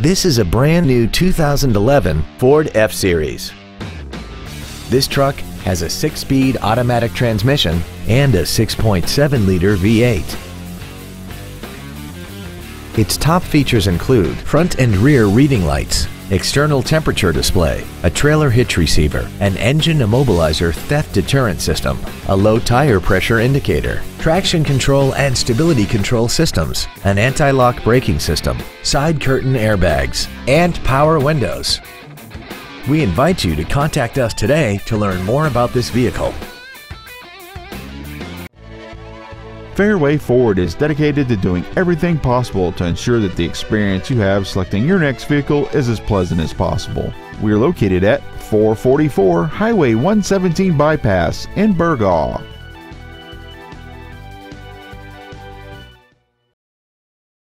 This is a brand new 2011 Ford F-Series. This truck has a 6-speed automatic transmission and a 6.7-liter V8. Its top features include front and rear reading lights, external temperature display, a trailer hitch receiver, an engine immobilizer theft deterrent system, a low tire pressure indicator, traction control and stability control systems, an anti-lock braking system, side curtain airbags, and power windows. We invite you to contact us today to learn more about this vehicle. Fairway Ford is dedicated to doing everything possible to ensure that the experience you have selecting your next vehicle is as pleasant as possible. We are located at 444 Highway 117 Bypass in Burgaw.